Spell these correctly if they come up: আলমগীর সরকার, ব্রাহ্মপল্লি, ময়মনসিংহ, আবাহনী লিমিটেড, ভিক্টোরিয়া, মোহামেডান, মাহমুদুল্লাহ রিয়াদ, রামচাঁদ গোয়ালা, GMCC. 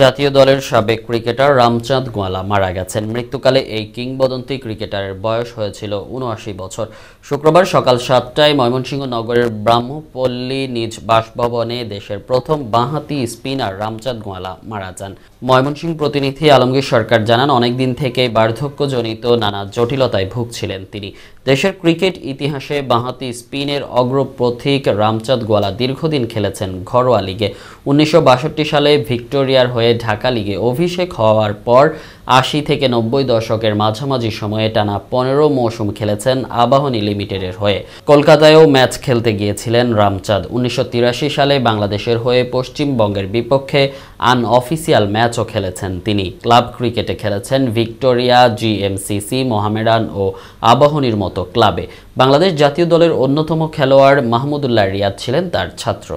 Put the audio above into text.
জাতীয় দলের সাবেক ক্রিকেটার রামচাঁদ গোয়ালা মারা গেছেন। মৃত্যুকালে এই কিংবদন্তি ক্রিকেটারের বয়স হয়েছিল ৭৯ বছর। শুক্রবার সকাল ৭টায় ময়মনসিংহ নগরের ব্রাহ্মপল্লি নিজ বাসভবনে দেশের প্রথম বাঁহাতি স্পিনার রামচাঁদ গোয়ালা মারা যান। ময়মনসিংহ প্রতিনিধি আলমগীর সরকার জানান, অনেকদিন থেকে বার্ধক্যজনিত নানা জটিলতায় ভুগছিলেন তিনি। দেশের ক্রিকেট ইতিহাসে বাঁহাতি স্পিনের অগ্রপথিক রামচাঁদ গোয়ালা দীর্ঘদিন খেলেছেন ঘরোয়া লিগে। ১৯৬২ সালে ভিক্টোরিয়ার হয়ে ঢাকা লিগে অভিষেক হওয়ার পর ৮০ থেকে ৯০ দশকের মাঝামাঝি সময়ে টানা ১৫ মৌসুম খেলেছেন আবাহনী লিমিটেডের হয়ে। কলকাতায়ও ম্যাচ খেলতে গিয়েছিলেন রামচাঁদ। ১৯৮৩ সালে বাংলাদেশের হয়ে পশ্চিমবঙ্গের বিপক্ষে আনঅফিসিয়াল ম্যাচও খেলেছেন তিনি। ক্লাব ক্রিকেটে খেলেছেন ভিক্টোরিয়া, GMCC, মোহামেডান ও আবাহনীর মতো ক্লাবে। বাংলাদেশ জাতীয় দলের অন্যতম খেলোয়াড় মাহমুদুল্লাহ রিয়াদ ছিলেন তার ছাত্র।